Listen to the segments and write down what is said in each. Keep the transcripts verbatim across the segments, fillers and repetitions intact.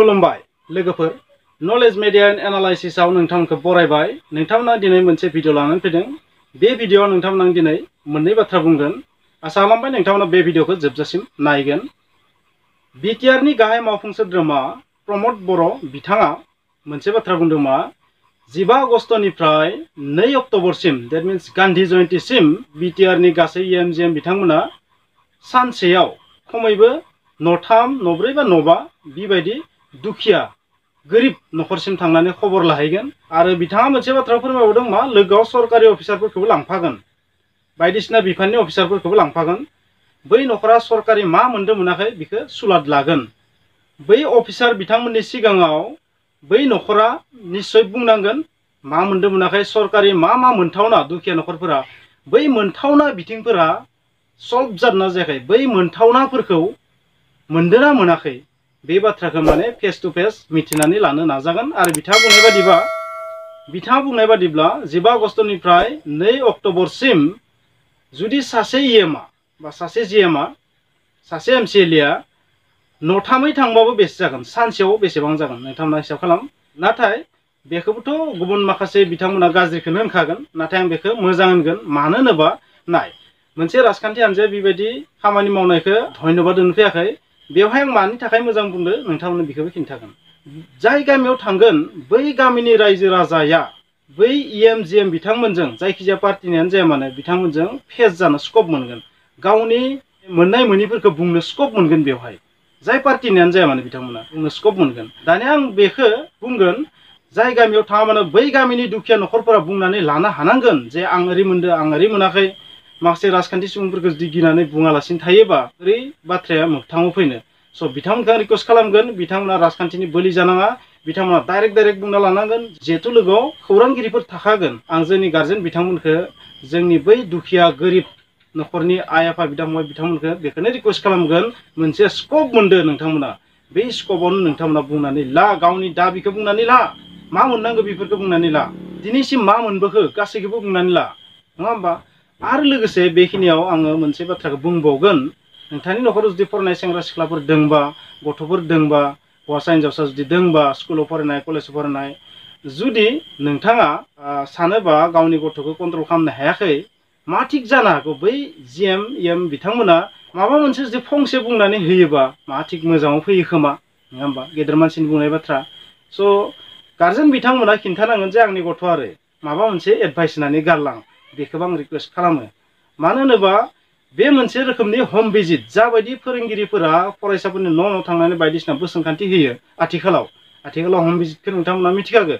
खुलुमबाय लोगोफोर knowledge media and एनालाइसिसआव नोंथांखौ बरायबाय नोंथांमोना दिनै मोनसे भिडिअ लानानै फैदों बे भिडिअआव नोंथांमोना दिनै मोननै बाथ्रा बुंगोन आसा खालामबाय नोंथांमोना बे भिडिअखौ जोबजासिम नायगोन बिटिआरनि गाहाय मावफुंसुद्रोमा प्रमद बर' बिथाङा मोनसे बाथ्रा बुंदों मा जिबा आगस्टनिफ्राय नै अक्ट'बरसिम दैट मीन्स गान्धी जयन्तीसिम बिटिआरनि गासै एमजिएम बिथांमोना सानसेयाव खमैबो नथाम नब्रै बा नबा बेबायदि दुखिया गोरिब न'खरसिम थांनानै खबर लाहैगोन आरो बिथाङा मोनसे बाथ्रा फोरमायबावदों मा लोगोआव सरकारि अफिसारफोरखौबो लांफागोन बायदिसिना बिफाननि अफिसारफोरखौबो लांफागोन बै न'खरा सरकारि मा मोनदों मोनाखै बेखौ सुलाद लागोन बै अफिसार बिथांमोननि सिगाङाव बै न'खरा निश्चय बुंनांगोन मा मोनदों मोनाखै सरकारि मा मा मोनथावना दुखिया न'खरफोरा बै मोनथावना बिथिंफोरा सल्भ जादोंना जायाखै बै मोनथावनाफोरखौ मोनदोंना मोनाखै बे बाथ्राखौ माने फेस टु फेस मिथिनानै लानो नाजागोन आरो बिथाङा बुंनाय बादिबा बिथाङा बुंनाय बादिब्ला जिबा आगस्टनिफ्राय नै अक्ट'बरसिम जुदि सासे इएमआ बा सासे जिएमआ सासे एमसिएलएआ न'थामै थांबाबो बेसे जागोन सानसेयाव बेसेबां जागोन नोंथांमोना हिसाब खालाम नाथाय बेखौबोथ' गुबुन माखासे बिथांमोना गाज्रिखौनो होनखागोन नाथाय आं बेखौ मोजां होनगोन मानो होनोबा नाय मोनसे राजखान्थि हान्जाया बेबायदि खामानि मावनायखौ धन्यबाद होनो फैयाखै बेवहाय आं मानि थाखाय मोजां बुंदों नोंथांमोननो बेखौबो खिन्थागोन जाय गामियाव थांगोन बै गामिनि रायजो राजाया बै इएमजिएम बिथांमोनजों जायखिजाया पार्टिनियानो जाया मानो बिथांमोनजों फेस जानो स्कप मोनगोन गावनि मोननाय मोनिफोरखौ बुंनो स्कप मोनगोन बेवहाय जाय पार्टिनियानो जाया मानो बिथांमोना बुंनो स्कप मोनगोन दानिया आं बेखौ बुंगोन जाय गामियाव थाङा मानो बै गामिनि दुखिया न'खरफोरा बुंनानै लानो हानांगोन जे आं ओरै मोनदों आं ओरै मोनाखै माखासे राजखान्थि सुबुंफोरखौ जुदि गिनानै बुङालासिनो थायोबा ओरै बाथ्राया मोगथाङाव फैनो स' बिथांमोनखौ रिकुवेस्ट खालामगोन बिथांमोना राजखान्थिनि बोलि जानाङा बिथांमोना डाइरेक्ट डाइरेक्ट बुंना लानांगोन जिहेतु लोगोआव खौरांगिरिफोर थाखागोन आं जोंनि गार्जेन बिथांमोनखौ जोंनि बै दुखिया गोरिब न'खरनि आइ आफा बिदामोन बिथांमोनखौ बेखौनो रिकुवेस्ट खालामगोन मोनसे स्कप मोनदों नोंथांमोना बे स्कपआवनो नोंथांमोना बुंनानै ला गावनि दाबिखौ बुंनानै ला मा मोननांगौ बेफोरखौ बुंनानै ला दिनैसिम मा मोनबोखो गासैखौबो बुंनानै ला नङा होमबा आरो लोगोसे बेखिनियाव आङो मोनसे बाथ्राखौ बुंबावगोन नोंथांनि न'खराव जुदि फरायनाय सेंग्रा सिख्लाफोर दंबा गथ'फोर दंबा हौवासा हिन्जावसा जुदि दंबा स्कुलाव फरायनाय कलेजाव फरायनाय जुदि नोंथाङा सानोबा गावनि गथ'खौ कन्ट्रल खालामनो हायाखै मा थिग जानो हागौ बै जिएम इएम बिथांमोना माबा मोनसे जुदि फंसे बुंनानै होयोबा मा थिग मोजाङाव फैयो खोमा नङा होमबा गेदेर मानसिनि बुंनाय बाथ्रा स' गार्जेन बिथांमोना खिन्थानांगोन जे आंनि गथ'आ आरो माबा मोनसे एडभाइस होनानै गारलां बेखौबो आं रिकुवेस्ट खालामो मानो होनोबा बे मोनसे रोखोमनि हम भिजिट जाबायदि फोरोंगिरिफोरा फरायसाफोरनि न' न' थांनानै बायदिसिना बोसोनखान्थि होयो आथिखालाव आथिखालाव हम भिजिटखौ नोंथांमोना मिथिखागो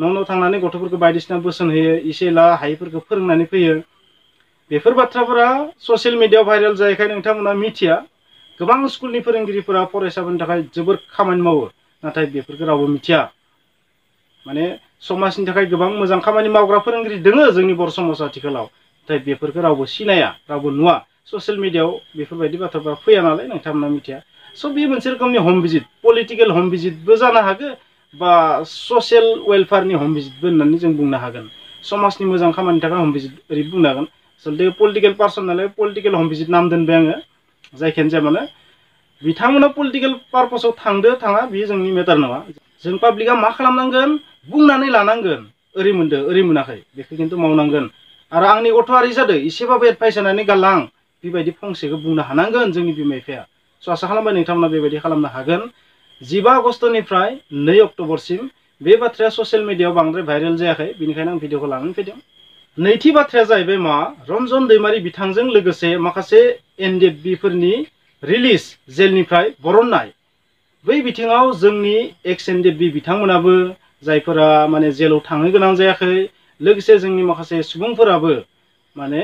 न' न' थांनानै गथ'फोरखौ बायदिसिना बोसोन होयो एसे एला हायैफोरखौ फोरोंनानै फैयो बेफोर बाथ्राफोरा ससियेल मिडियायाव भाइरेल जायखाय नोंथांमोना मिथिया गोबां स्कुलनि फोरोंगिरिफोरा फरायसाफोरनि थाखाय जोबोर खामानि मावो नाथाय बेफोरखौ रावबो मिथिया माने समाजनि थाखाय गोबां मोजां खामानि मावग्रा फोरोंगिरि दङो जोंनि बर' समाज आथिखालाव नाथाय बेफोरखौ रावबो सिनाया रावबो नुवा ससियेल मिडियायाव बेफोरबायदि बाथ्राफ्रा फैया नालाय नोंथांमोना मिथिया स' बे मोनसे रोखोमनि हम भिजिट पलिटिकेल हम भिजिटबो जानो हागौ बा ससियेल वेलफेयारनि हम भिजिटबो होननानै जों बुंनो हागोन समाजनि मोजां खामानिनि थाखाय हम भिजिट ओरै बुंनो हागोन आसलथे पलिटिकेल पार्सन नालाय पलिटिकेल हम भिजिट नाम दोनबाय आङो जायखियानो जाया मानो बिथांमोना पलिटिकेल पार्पसाव थांदो थाङा बेयो जोंनि मेटार नङा जों पाब्लिकआ मा खालामनांगोन बुंनानै लानांगोन ओरै मोनदों ओरै मोनाखै बेखौ खिन्थु मावनांगोन आरो आंनि गथ'आ ओरै जादों एसेबाबो एडभाइस होनानै गालां बेबायदि फंसेखौ बुंनो हानांगोन जोंनि बिमा बिफाया स' आसा खालामबाय नोंथांमोना बेबायदि खालामनो हागोन जिबा आगस्टनिफ्राय नै अक्ट'बरसिम बे बाथ्राया ससियेल मिडियायाव बांद्राय भाइरेल जायाखै बेनिखायनो आं भिडिअखौ लानानै फैदों नैथि बाथ्राया जाहैबाय मा रन्जन दैमारि बिथांजों लोगोसे माखासे एनडिएफबिफोरनि रिलिज जेलनिफ्राय बरननाय बै बिथिङाव जोंनि एक्स एनडिएफबि बिथांमोनाबो जायफोरा माने जेलाव थांनो गोनां जायाखै लोगोसे जोंनि माखासे सुबुंफोराबो माने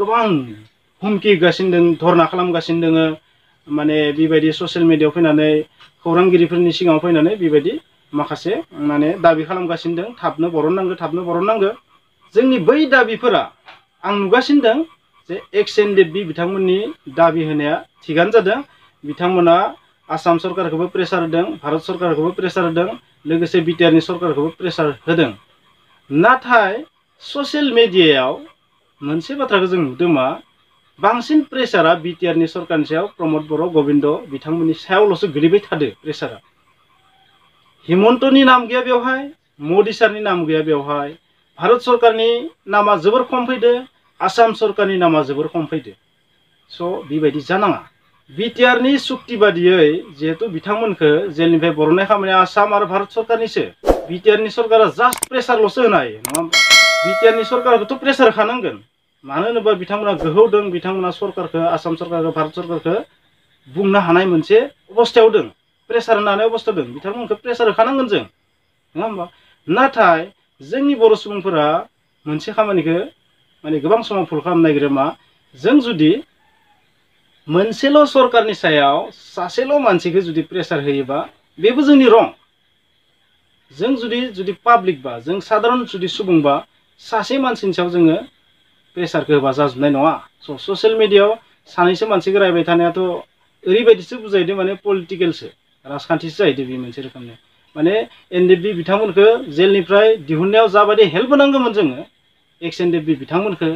गोबां हुमखि होगासिनो दं धरना खालामगासिनो दोङो माने बेबायदि ससियेल मिडियायाव फैनानै खौरांगिरिफोरनि सिगाङाव फैनानै बेबायदि माखासे माने दाबि खालामगासिनो दं थाबनो बरननांगौ थाबनो बरननांगौ जोंनि बै दाबिफोरा आं नुगासिनो दं जे एक्स एनडिएफबि बिथांमोननि दाबि होनाया थिगानो जादों बिथांमोना आसाम सरकारखौबो प्रेसार होदों भारत सरकारखौबो प्रेसार होदों लोगोसे बिटिआरनि सरकारखौबो प्रेसार होदों नाथाय ससियेल मिडियायाव मोनसे बाथ्राखौ जों नुदों मा बांसिन प्रेसारा बिटिआरनि सरकारनि सायाव प्रमद बर' गबिन्द बिथांमोननि सायावल'सो गोलैबाय थादों प्रेसारा हिमन्तनि नाम गैया बेवहाय, मोदी सारनि नाम गैया बेवहाय, भारत सरकारनि नामा जोबोर खम फैदो, आसाम सरकारनि नामा जोबोर खम फैदो। स' बेबायदि जानाङा। बिटिआरनि सुक्ति बादियै जिहेतु बिथांमोनखौ जेलनिफ्राय बरननाय खामानिया आसाम आरो भारत सरकारनिसो। बिटिआरनि सरकारा जास्ट प्रेसारल'सो होनो हायो, नङा होमबा? बिटिआरनि सरकारखौथ' प्रेसार होखानांगोन, मानो होनोबा बिथांमोना गोहो दं। बिथांमोना सरकारखौ, आसाम सरकारखौ, भारत सरकारखौ बुंनो हानाय मोनसे अबस्थायाव दं, प्रेसार होनानै अबस्था दं। बिथांमोनखौ प्रेसार होखानांगोन जों, नङा होमबा? नाथाय जोंनि बर' सुबुंफोरा मोनसे खामानिखौ माने गोबां समाव भुल खालामनो नागिरो, मा जों जुदि मोनसेल' सरकारनि सायाव सासेल' मानसिखौ जुदि प्रेसार होयोबा बेबो जोंनि रं। जों जुदि जुदि पाब्लिकबा, जों साधारन जुदि सुबुंबा सासे मानसिनि सायाव जोङो प्रेसारखौ होबा जाजोबनाय नङा। स' ससियेल मिडियायाव सानैसो मानसिखौ रायबाय थानायाथ' ओरैबायदिसो बुजायदों, माने पलिटिकेलसो, राजखान्थिसो जाहैदों बे मोनसे रोखोमनि। माने एनडिएफबि बिथांमोनखौ जेलनिफ्राय दिहुननायाव जाबायदि हेल्प होनांगौमोन जोङो, एक्स एनडिएफबि बिथांमोनखौ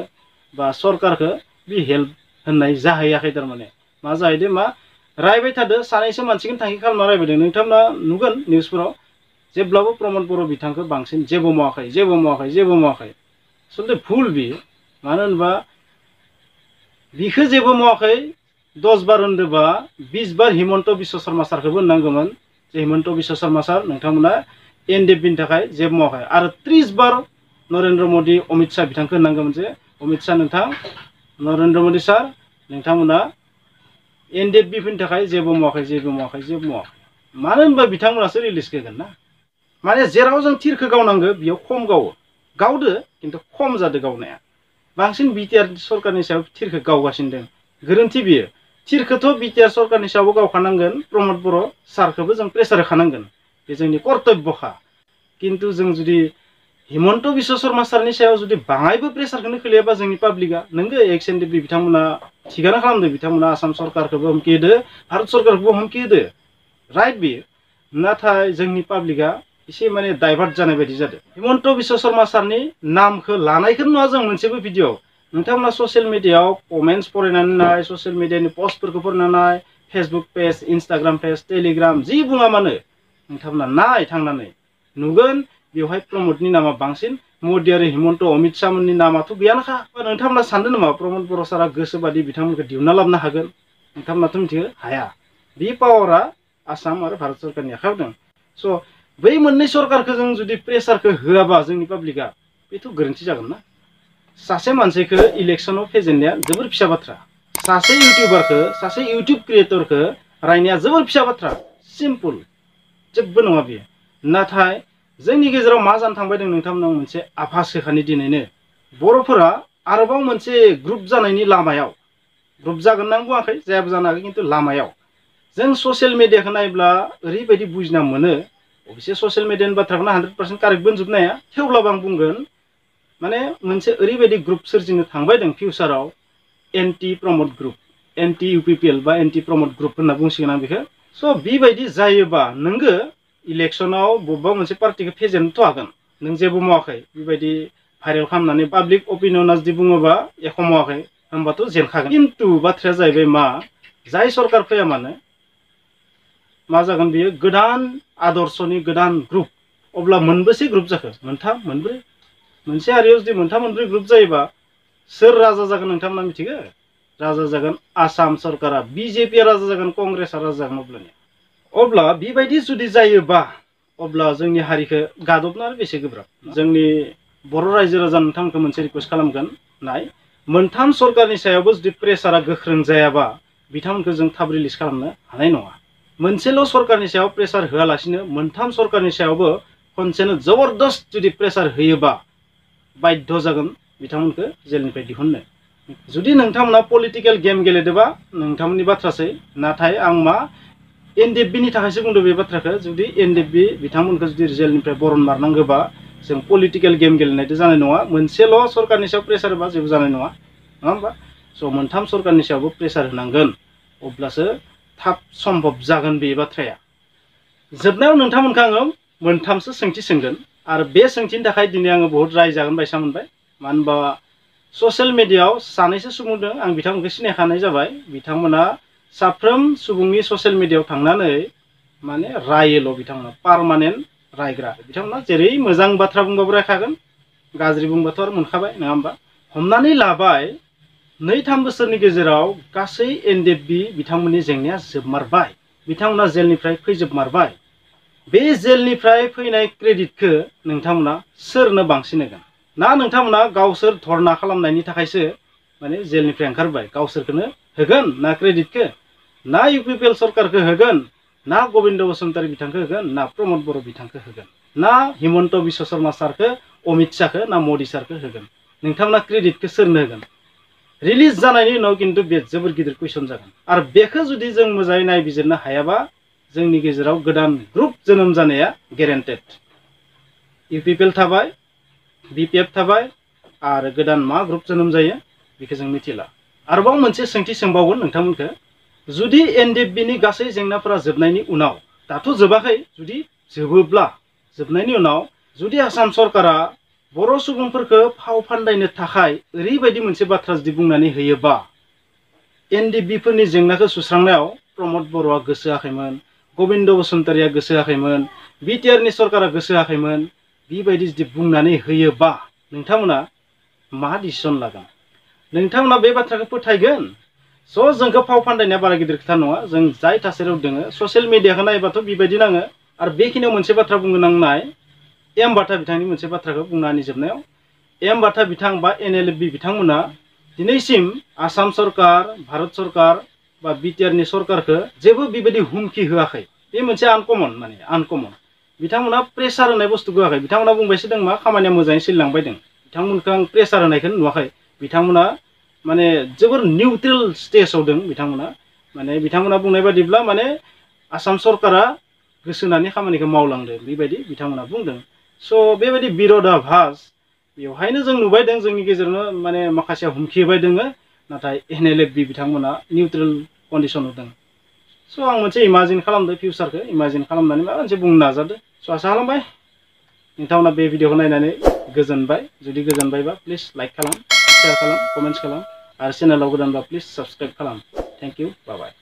बा सरकारखौ बे हेल्प होननाय जाहैयाखै। थारमाने मा जाहैदों, मा रायबाय थादों, सानैसो मानसिखौनो थांखि खालामना रायबायदों। नोंथांमोना नुगोन निउसफोराव जेब्लाबो प्रमद बर' बिथांखौ बांसिन जेबो मावाखै, जेबो मावाखै, जेबो मावाखै। आसलथे भुल बियो, मानो होनबा बिखौ जेबो मावाखै दस बार होनदोंबा बिस बार हिमन्त बिश्व शर्मा सारखौबो होननांगौमोन जे हिमन्त बिश्व शर्मा सार, नोंथांमोना एनडिएफबिनि थाखाय जेबो मावाखै। आरो त्रिस बार नरेन्द्र मोदी, अमित शाह बिथांखौ होननांगौमोन जे अमित शाह नोंथां, नरेन्द्र मोदी सार, नोंथांमोना एनडिएफबिफोरनि थाखाय जेबो मावाखै, जेबो मावाखै, जेबो मावाखै। मानो होनबा बिथांमोनासो रिलिज होगोन ना। माने जेराव जों थिरखौ गावनांगौ बेयाव खम गावो, गावदो खिन्थु खम जादों गावनाया। बांसिन बिटिआर सरकारनि सायाव थिरखौ गावगासिनो दं, गोरोन्थि बियो। थिरखौथ' बिटिआर सरकारनि सायावबो गावखानांगोन, प्रमद बर' सारखौबो जों प्रेसार होखानांगोन, बे जोंनि कर्तब्यखा। खिन्थु जों जुदि हिमन्त बिश्व शर्मा सारनि सायाव जुदि बाङायबो प्रेसारखौनो खोलैयाबा जोंनि पाब्लिकआ, नोंगो एक्स एनडिएफबि बिथांमोना थिगानो खालामदों, बिथांमोना आसाम सरकारखौबो हमखि होदो, भारत सरकारखौबो हमखि होदो, राइट बियो। नाथाय जोंनि पाब्लिकआ एसे माने डाइभार्ट जानाय बायदि जादों। हिमन्त बिश्व शर्मा सारनि नामखौ लानायखौ नुवा जों मोनसेबो भिडिअ। नोंथांमोना ससियेल मिडियायाव कमेन्ट्स फरायनानै नाय, ससियेल मिडियानि पस्टफोरखौ फरायनानै नाय, Facebook page, Instagram page, Telegram जि बुङा मानो नोंथांमोना नाय थांनानै, नुगोन बेवहाय प्रमदनि नामा बांसिन, मोदी आरो हिमन्त, अमित शाहमोननि नामाथ' गैयानोखा। नोंथांमोना सानदों नामा प्रमद बर' सारा गोसोबादि बिथांमोनखौ दिहुनना लाबोनो हागोन? नोंथांमोनाथ' मिथियो हाया। बे पावारा आसाम आरो भारत सरकारनि आखायाव दं। स' बै मोननै सरकारखौ जों जुदि प्रेसारखौ होआबा जोंनि पाब्लिकआ, बेथ' गोरोन्थि जागोन ना। सासे मानसिखौ इलेक्सनाव फेजेननाया जोबोर फिसा बाथ्रा, सासे इउटिउबारखौ, सासे इउटिउब क्रियेटरखौ रायनाया जोबोर फिसा बाथ्रा, सिम्पल, जेबो नङा बेयो। नाथाय जोंनि गेजेराव मा जानो थांबाय दं नोंथांमोना मोनसे आभास होखानि। दिनैनो बर'फोरा आरोबाव मोनसे ग्रुप जानायनि लामायाव, ग्रुप जागोन होनना बुङाखै, जायाबो जानो हागौ, खिन्थु लामायाव जों ससियेल मिडियाखौ नायब्ला ओरैबायदि बुजिना मोनो। अबसे ससियेल मिडियानि बाथ्राखौनो हान्ड्रेड पार्सेन्ट कारेक्टबो होनजोबनो हाया, थेवब्लाबो आं बुंगोन माने मोनसे ओरैबायदि ग्रुप सोरजिनो थांबाय दं फिउचाराव, anti Pramod group, anti UPPL बा एन्टि प्रमद ग्रुप होनना बुंसिगोन आं बेखौ। स' बेबायदि जायोबा नोंगो इलेक्सनाव बबेबा मोनसे पार्टिखौ फेजेननोथ' हागोन, नों जेबो मावाखै, बेबायदि भाइरेल खालामनानै पाब्लिक अपिनियना जुदि बुङोबा एख' मावाखै होनबाथ' जेनखागोन। खिन्थु बाथ्राया जाहैबाय मा, जाय सरकार फैया मानो मा जागोन, बेयो गोदान आदर्शनि गोदान ग्रुप। अब्ला मोनबेसे ग्रुप जाखो, मोनथाम मोनब्रै? मोनसे हारियाव जुदि मोनथाम मोनब्रै ग्रुप जायोबा सोर राजा जागोन नोंथांमोना मिथिगो? राजा जागोन आसाम सरकारा, बिजेपिया राजा जागोन, कंग्रेसआ राजा जागोन। अब्लानिया अब्ला बेबायदि जुदि जायोबा अब्ला जोंनि हारिखौ गादबनो आरो बेसे गोब्राब। जोंनि बर' रायजो राजा नोंथांमोनखौ मोनसे रिकुवेस्ट खालामगोन, नाय मोनथाम सरकारनि सायावबो जुदि प्रेसारा गोख्रों जायाबा बिथांमोनखौ जों थाब रिलिज खालामनो हानाय नङा। मोनसेल' सरकारनि सायाव प्रेसार होआलासिनो मोनथाम सरकारनि सायावबो खनसेनो जबरदस्त जुदि प्रेसार होयोबा बाध्य जागोन बिथांमोनखौ जेलनिफ्राय दिहुननो। जुदि नोंथांमोना पलिटिकेल गेम गेलेदोंबा नोंथांमोननि बाथ्रासै, नाथाय आं मा एनडिएफबिनि थाखायसो बुंदों बे बाथ्राखौ। जुदि एनडिएफबि बिथांमोनखौ जुदि जेलनिफ्राय बरन मारनांगौबा जों पलिटिकेल गेम गेलेनायदो जानाय नङा, मोनसेल' सरकारनि सायाव प्रेसार होबा जेबो जानाय नङा, नङा होमबा? स' मोनथाम सरकारनि सायावबो प्रेसार होनांगोन, अब्लासो थाब सम्भब जागोन बे बाथ्राया। जोबनायाव नोंथांमोनखौ आङो मोनथामसो सोंथि सोंगोन, आरो बे सोंथिनि थाखाय दिनै आङो बहुत रायजागोन बायसा मोनबाय। मानो होनबा ससियेल मिडियायाव सानैसो सुबुं दं, आं बिथांमोनखौ सिनायखानाय जाबाय। बिथांमोना साफ्रोम सुबुंनि ससियेल मिडियायाव थांनानै माने रायेल' बिथांमोना पार्मानेन्ट रायग्रा बिथांमोना जेरै मोजां बाथ्रा बुंबाबो रायखागोन गाज्रि बुंबाथ' आरो मोनखाबाय नङा होमबा। हमनानै लाबाय नै थाम बोसोरनि गेजेराव गासै एनडिएफबि बिथांमोननि जेंनाया जोबमारबाय, बिथांमोना जेलनिफ्राय फैजोबमारबाय। बे जेलनिफ्राय फैनाय क्रेडिटखौ नोंथांमोना सोरनो बांसिन होगोन? ना नोंथांमोना गावसोर धरना खालामनायनि थाखायसो माने जेलनिफ्राय ओंखारबाय गावसोरखौनो होगोन ना क्रेडिटखौ? ना इउपिपिएल सरकारखौ होगोन, ना गबिन्द बसुमतारी बिथांखौ होगोन, ना प्रमद बर' बिथांखौ होगोन, ना हिमन्त बिश्व शर्मा सारखौ, अमित शाहखौ, ना मोदी सारखौ होगोन? नोंथांमोना क्रेडिटखौ सोरनो होगोन? रिलिज जानायनि उनाव किन्तु बे जोबोर गिदिर कुइसन जागोन। आरो बेखौ जुदि जों मोजाङै नायबिजिरनो हायाबा जोंनि गेजेराव गोदान ग्रुप जोनोम जानाया गेरेन्टेड। इउपिपिएल थाबाय, बिपिएफ थाबाय, आरो गोदान मा ग्रुप जोनोम जायो बेखौ जों मिथिला। आरोबाव मोनसे सोंथि सोंबावगोन नोंथांमोनखौ, जुदि एनडिएफबिनि गासै जेंनाफोरा जोबनायनि उनाव, दाथ' जोबाखै, जुदि जोबोब्ला जोबनायनि उनाव जुदि आसाम सरकारा बर' सुबुंफोरखौ फाव फान्दायनो थाखाय ओरैबायदि मोनसे बाथ्रा जुदि बुंनानै होयोबा एनडिएफबिफोरनि जेंनाखौ सुस्रांनायाव प्रमद बर'आ गोसो होआखैमोन, गबिन्द बसुमतारिया गोसो होआखैमोन, बिटिआरनि सरकारा गोसो होआखैमोन, बेबायदि जुदि बुंनानै होयोबा नोंथांमोना मा डिसिसन लागोन? नोंथांमोना बे बाथ्राखौ फोथायगोन? स' जोंखौ फाव फान्दायनाया बारा गिदिर खोथा नङा, जों जाय थासारियाव दोङो ससियेल मिडियाखौ नायबाथ' बेबायदि नाङो। आरो बेखिनियाव मोनसे बाथ्रा बुंनो नांनाय, एम बाटा बिथांनि मोनसे बाथ्राखौ बुंनानै जोबनायाव, एम बाटा बिथां बा एनएलएफबि बिथांमोना दिनैसिम आसाम सरकार, भारत सरकार बा बिटिआरनि सरकारखौ जेबो बेबायदि हुमखि होआखै। बे मोनसे आनकमन, माने आनकमन। बिथांमोना प्रेसार होनाय बुस्थुखौ होआखै। बिथांमोना बुंबायसो दं मा खामानिया मोजाङै सोलिलांबाय दं। बिथांमोनखौ आं प्रेसार होनायखौ नुवाखै। बिथांमोना माने जोबोर निउट्रेल स्टेजाव दं बिथांमोना। माने बिथांमोना बुंनाय बादिब्ला माने आसाम सरकारा गोसो होनानै खामानिखौ मावलांदों बेबायदि बिथांमोना बुंदों। स' बेबायदि बिर'दाभास बेवहायनो जों नुबाय दं, जोंनि गेजेरावनो माने माखासे हुमखि होबाय दङ, नाथाय एनएलएफबि बिथांमोना निउट्रेल कन्डिसन होदों। स' आं मोनसे इमाजिन खालामदों, फिउचारखौ इमाजिन खालामनानै माबा मोनसे बुंनो नाजादों। स' आसा खालामबाय नोंथांमोना बे भिडिअखौ नायनानै गोजोनबाय। जुदि गोजोनबायबा प्लिज लाइक खालाम, शेयार खालाम, कमेन्ट्स खालाम, आरो चेनेलाव गोदानबा प्लिज साबसक्राइब खालाम। Thank you, bye bye.